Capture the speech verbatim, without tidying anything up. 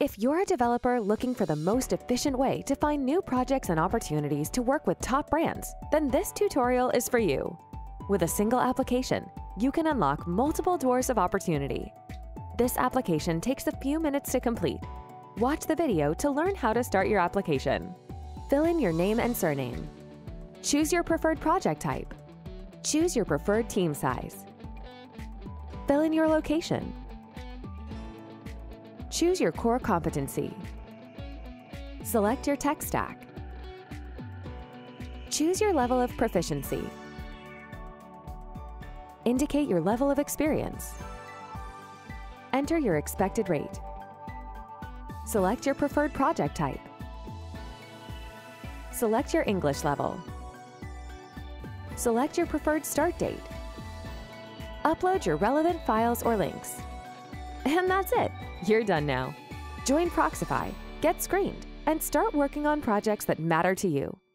If you're a developer looking for the most efficient way to find new projects and opportunities to work with top brands, then this tutorial is for you. With a single application, you can unlock multiple doors of opportunity. This application takes a few minutes to complete. Watch the video to learn how to start your application. Fill in your name and surname. Choose your preferred project type. Choose your preferred team size. Fill in your location. Choose your core competency. Select your tech stack. Choose your level of proficiency. Indicate your level of experience. Enter your expected rate. Select your preferred project type. Select your English level. Select your preferred start date. Upload your relevant files or links. And that's it. You're done now. Join Proxify, get screened, and start working on projects that matter to you.